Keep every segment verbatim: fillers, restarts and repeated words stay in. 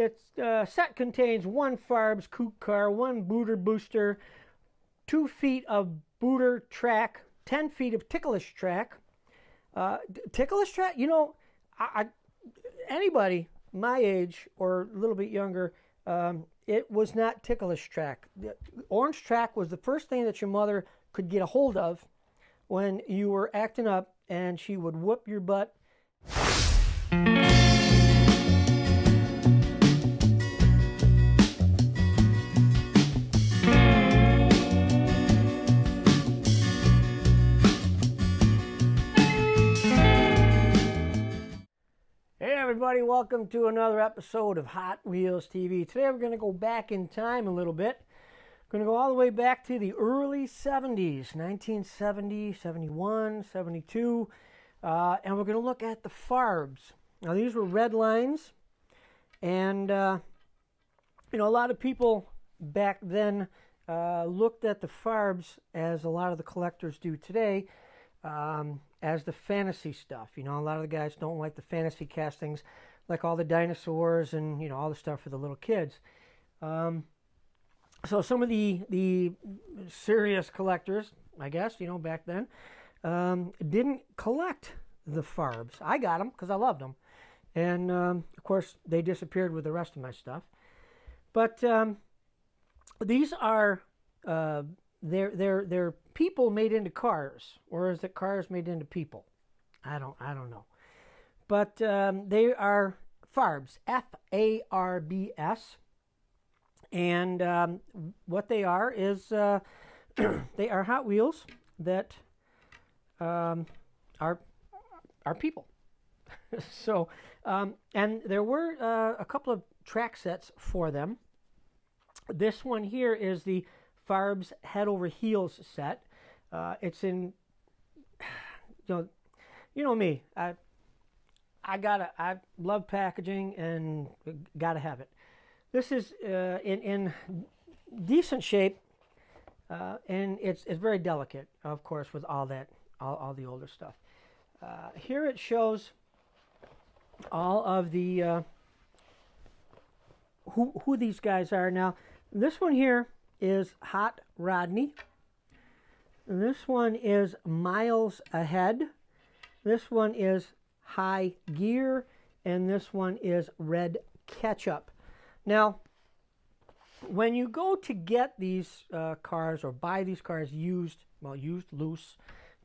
Its uh, set contains one Farbs coupe car, one booter booster, two feet of booter track, ten feet of ticklish track. Uh, ticklish track? You know, I, I, anybody my age or a little bit younger, um, it was not ticklish track. The orange track was the first thing that your mother could get a hold of when you were acting up, and she would whoop your butt. Everybody, welcome to another episode of Hot Wheels T V. Today we're going to go back in time a little bit. We're going to go all the way back to the early seventies, nineteen seventy, seventy-one, seventy-two, uh, and we're going to look at the Farbs. Now these were Redlines, and uh, you know, a lot of people back then uh, looked at the Farbs, as a lot of the collectors do today, Um, as the fantasy stuff. You know, a lot of the guys don't like the fantasy castings, like all the dinosaurs and, you know, all the stuff for the little kids. Um, so some of the the serious collectors, I guess, you know, back then, um, didn't collect the Farbs. I got them because I loved them, and um, of course they disappeared with the rest of my stuff. But um, these are uh, they're they're they're people made into cars, or is it cars made into people? I don't, I don't know. But um, they are Farbs, F A R B S, and um, what they are is uh, they are Hot Wheels that um, are are people. So, um, and there were uh, a couple of track sets for them. This one here is the Farbs Head Over Heels set. Uh, it's in, you know, you know me. I, I gotta, I love packaging and gotta have it. This is uh, in in decent shape, uh, and it's it's very delicate, of course, with all that, all, all the older stuff. Uh, here it shows all of the uh, who who these guys are now. This one here is Hot Rodney. This one is Miles Ahead. This one is High Gear, and this one is Red Ketchup. Now, when you go to get these uh, cars or buy these cars used, well, used loose,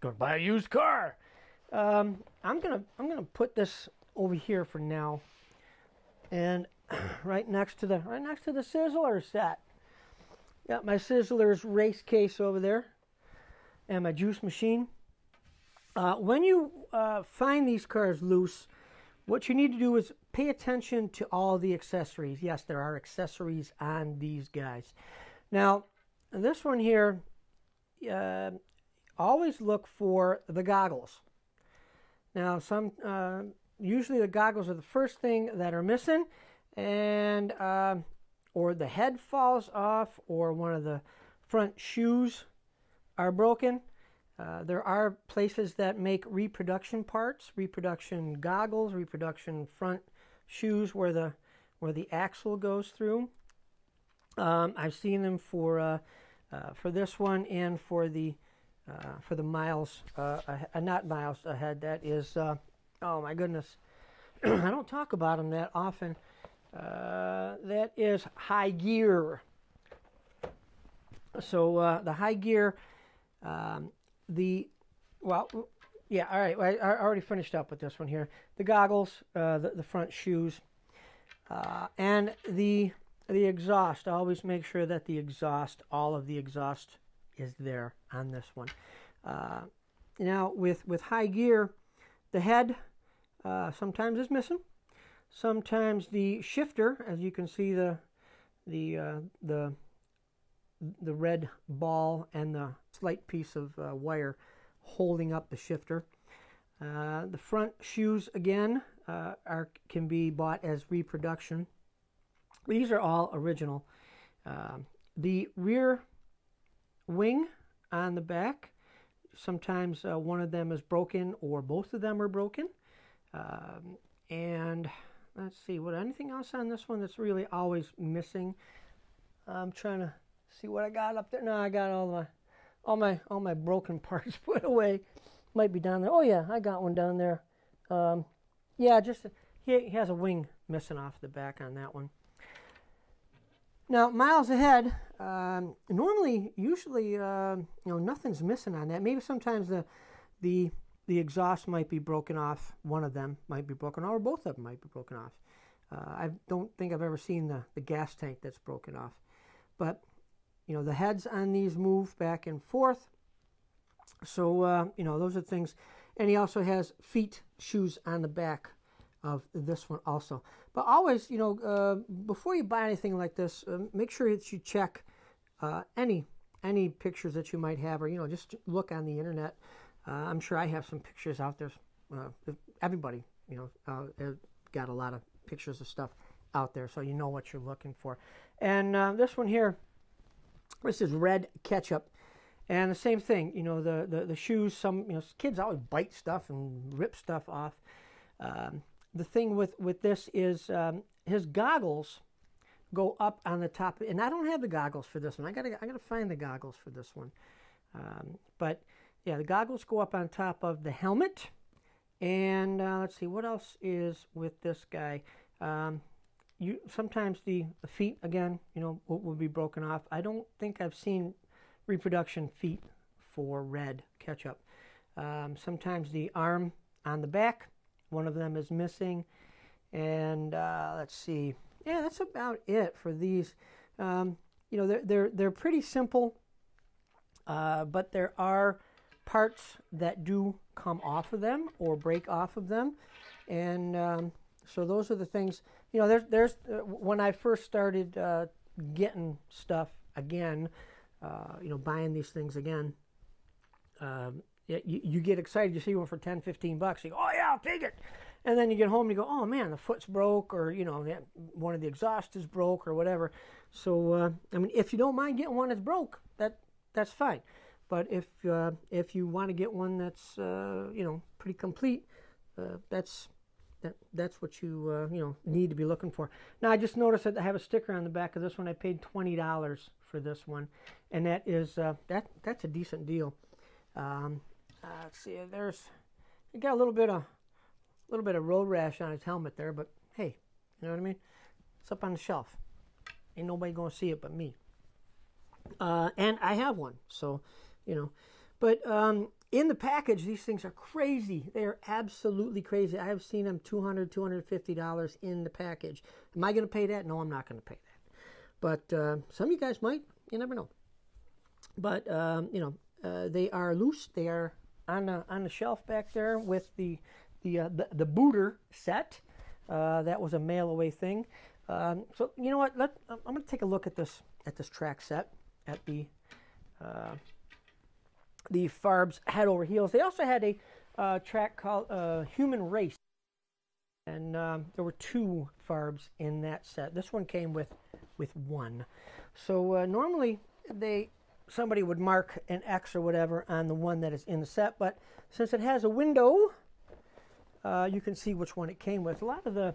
go buy a used car. Um, I'm gonna I'm gonna put this over here for now, and right next to the right next to the Sizzler set. Got my Sizzlers race case over there, and my juice machine. Uh, when you uh, find these cars loose, what you need to do is pay attention to all the accessories. Yes, there are accessories on these guys. Now, this one here, uh, always look for the goggles. Now, some uh, usually the goggles are the first thing that are missing, and Uh, or the head falls off, or one of the front shoes are broken. Uh, there are places that make reproduction parts, reproduction goggles, reproduction front shoes where the where the axle goes through. Um, I've seen them for uh, uh, for this one and for the uh, for the miles uh, uh, not miles ahead. That is uh, oh my goodness, I don't talk about them that often. Uh, that is High Gear. So uh, the High Gear, um, the, well, yeah, all right, I, I already finished up with this one here. The goggles, uh, the, the front shoes, uh, and the, the exhaust. Always make sure that the exhaust, all of the exhaust is there on this one. Uh, now with, with High Gear, the head uh, sometimes is missing. Sometimes the shifter, as you can see, the the uh, the the red ball and the slight piece of uh, wire holding up the shifter. Uh, the front shoes again uh, are can be bought as reproduction. These are all original. Uh, the rear wing on the back. Sometimes uh, one of them is broken, or both of them are broken, um, and Let's see, what anything else on this one that's really always missing? I'm trying to see what I got up there. No, I got all my all my all my broken parts put away. Might be down there. Oh yeah, I got one down there. Um, yeah, just he, he has a wing missing off the back on that one. Now, miles ahead. Um, normally, usually, uh, you know, nothing's missing on that. Maybe sometimes the the the exhaust might be broken off. One of them might be broken off, or both of them might be broken off. Uh, I don't think I've ever seen the the gas tank that's broken off. But you know, the heads on these move back and forth. So uh, you know, those are things. And he also has feet shoes on the back of this one also. But always, you know, uh, before you buy anything like this, uh, make sure that you check uh, any any pictures that you might have, or you know, just look on the internet. Uh, I'm sure I have some pictures out there. Uh, everybody, you know, uh, got a lot of pictures of stuff out there, so you know what you're looking for. And uh, this one here, this is Red Ketchup, and the same thing. You know, the the, the shoes. Some you know, kids always bite stuff and rip stuff off. Um, The thing with, with this is um, his goggles go up on the top. And I don't have the goggles for this one. I gotta I gotta find the goggles for this one. Um, but yeah, the goggles go up on top of the helmet. And uh, let's see what else is with this guy. Um, you sometimes the, the feet again, you know, will, will be broken off. I don't think I've seen reproduction feet for Red Ketchup. Um, sometimes the arm on the back, one of them is missing. And uh, let's see. Yeah, that's about it for these. Um, you know, they're, they're, they're pretty simple, uh, but there are parts that do come off of them or break off of them. And um, so those are the things, you know, there's, there's uh, when I first started uh, getting stuff again, uh, you know, buying these things again, um, You, you get excited, you see one for ten, fifteen bucks, you go, oh yeah, I'll take it. And then you get home and you go, oh man, the foot's broke, or you know, one of the exhausts is broke or whatever. So, uh, I mean, if you don't mind getting one that's broke, that that's fine. But if, uh, if you want to get one that's, uh, you know, pretty complete, uh, that's, that, that's what you, uh, you know, need to be looking for. Now, I just noticed that I have a sticker on the back of this one. I paid twenty dollars for this one. And that is, uh, that, that's a decent deal. Um, Uh, let's see. There's, it got a little bit of, a little bit of road rash on his helmet there, but hey, you know what I mean? It's up on the shelf. Ain't nobody gonna see it but me. Uh, and I have one, so you know. But um, in the package, these things are crazy. They are absolutely crazy. I have seen them two hundred, two hundred fifty dollars in the package. Am I gonna pay that? No, I'm not gonna pay that. But uh, some of you guys might. You never know. But um, you know, uh, they are loose. They are on the, on the shelf back there with the the uh, the, the booter set. Uh, that was a mail away thing. Um, so you know what? Let, I'm going to take a look at this at this track set at the uh, the Farbs Head Over Heels. They also had a uh, track called uh, Human Race, and um, there were two Farbs in that set. This one came with with one. So uh, normally they. Somebody would mark an X or whatever on the one that is in the set, but since it has a window, uh, you can see which one it came with. A lot of the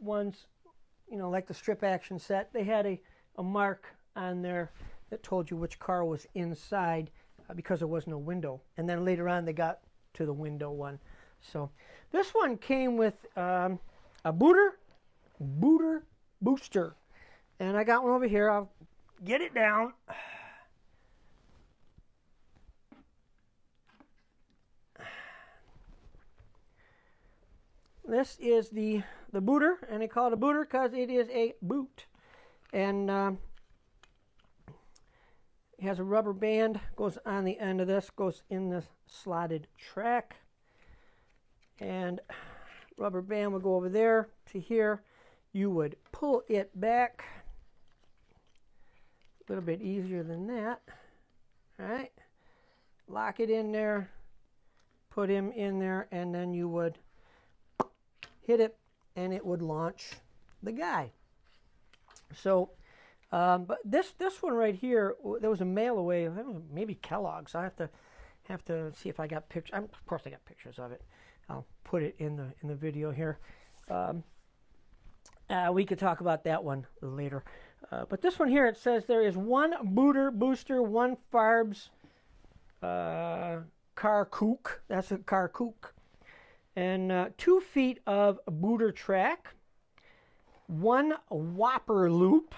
ones, you know, like the Strip Action set, they had a, a mark on there that told you which car was inside uh, because there was no window. And then later on, they got to the window one. So this one came with um, a booter, booter, booster. And I got one over here. I'll get it down. This is the, the booter, and they call it a booter because it is a boot. And um, it has a rubber band, goes on the end of this, goes in the slotted track. And rubber band would go over there to here. You would pull it back. A little bit easier than that. All right. Lock it in there, put him in there, and then you would hit it, and it would launch the guy. So, um, but this this one right here, there was a mail away. Maybe Kellogg's. I have to have to see if I got pictures. Of course, I got pictures of it. I'll put it in the in the video here. Um, Uh, we could talk about that one later. Uh, but this one here, it says there is one booter booster, one Farbs uh, car kook. That's a car kook. And uh, two feet of booter track, one whopper loop,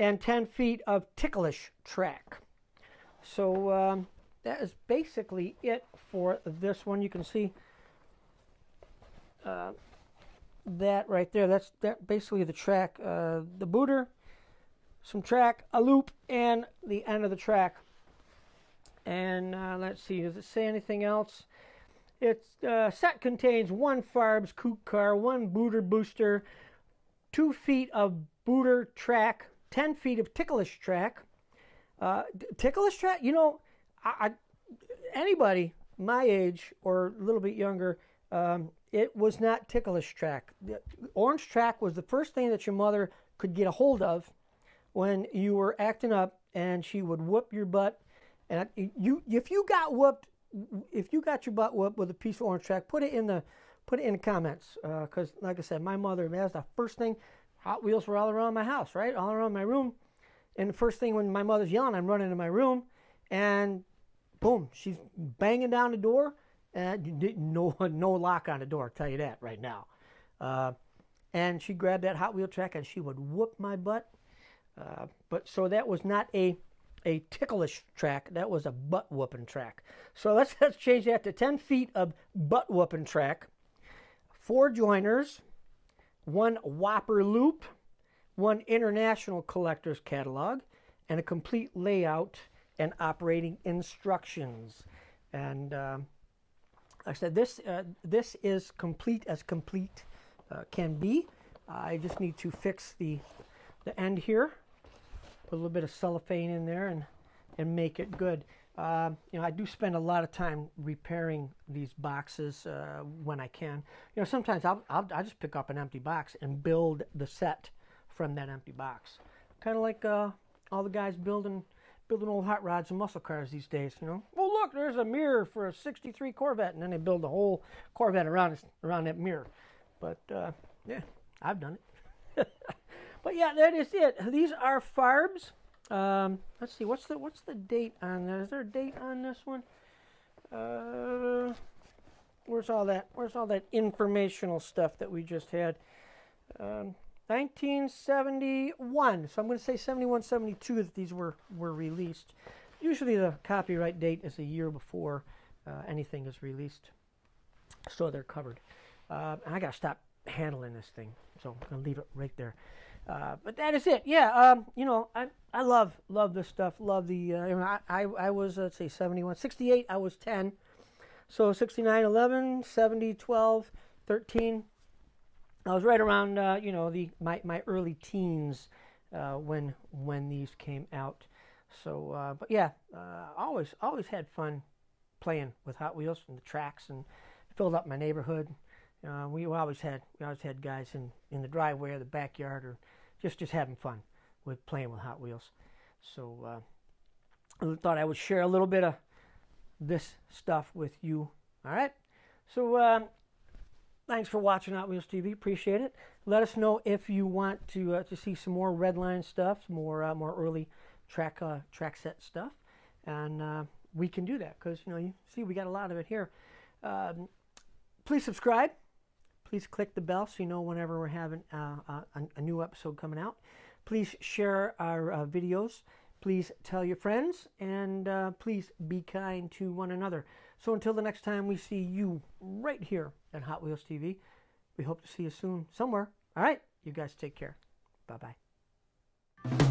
and ten feet of ticklish track. So um, that is basically it for this one. You can see uh, that right there. That's that basically the track, uh, the booter, some track, a loop, and the end of the track. And uh, let's see, does it say anything else? It's uh, set contains one Farbs kook car, one booter booster, two feet of booter track, ten feet of ticklish track. Uh, ticklish track, you know, I, I, anybody my age or a little bit younger, um, it was not ticklish track. The orange track was the first thing that your mother could get a hold of when you were acting up, and she would whoop your butt. And you, if you got whooped, if you got your butt whooped with a piece of orange track, put it in the put it in the comments, because uh, like I said, my mother, that's the first thing. Hot Wheels were all around my house, right, all around my room. And the first thing when my mother's yelling, I'm running to my room, and boom, she's banging down the door. And no, no lock on the door, I'll tell you that right now. Uh, and she grabbed that Hot Wheel track and she would whoop my butt. Uh, but so that was not a a ticklish track. That was a butt whooping track. So let's let's change that to ten feet of butt whooping track, four joiners, one whopper loop, one international collector's catalog, and a complete layout and operating instructions. And um, I said this uh, this is complete as complete uh, can be. I just need to fix the the end here, put a little bit of cellophane in there, and and make it good. Uh, you know, I do spend a lot of time repairing these boxes uh, when I can. You know, sometimes I'll, I'll, I'll just pick up an empty box and build the set from that empty box, kind of like uh, all the guys building building old hot rods and muscle cars these days. You know, well, look, there's a mirror for a sixty-three Corvette, and then they build the whole Corvette around around that mirror. But uh, yeah, I've done it. But yeah, that is it. These are Farbs. Um, let's see, what's the what's the date on that? Is there a date on this one? Uh, where's all that? Where's all that informational stuff that we just had? Um, nineteen seventy-one, so I'm going to say seventy-one, seventy-two that these were were released. Usually the copyright date is a year before uh, anything is released, so they're covered. Uh, and I got to stop handling this thing, so I'm going to leave it right there. Uh, but that is it. Yeah, um, you know, I I love love this stuff. Love the uh, you know, I, I I was let's say seventy-one, sixty-eight. I was ten, so sixty-nine, eleven, seventy, twelve, thirteen. I was right around, uh, you know, the my, my early teens uh, when when these came out. So, uh, but yeah, uh, always always had fun playing with Hot Wheels and the tracks, and filled up my neighborhood. Uh, we always had we always had guys in, in the driveway or the backyard, or just just having fun with playing with Hot Wheels. So, uh, I thought I would share a little bit of this stuff with you. All right, so. Um, Thanks for watching Hot Wheels T V. Appreciate it. Let us know if you want to uh, to see some more Redline stuff, some more uh, more early track uh, track set stuff, and uh, we can do that because you know you see we got a lot of it here. Um, please subscribe. Please click the bell so you know whenever we're having uh, a, a new episode coming out. Please share our uh, videos. Please tell your friends, and uh, please be kind to one another. So until the next time we see you right here at Hot Wheels T V, we hope to see you soon somewhere. All right, you guys take care. Bye-bye.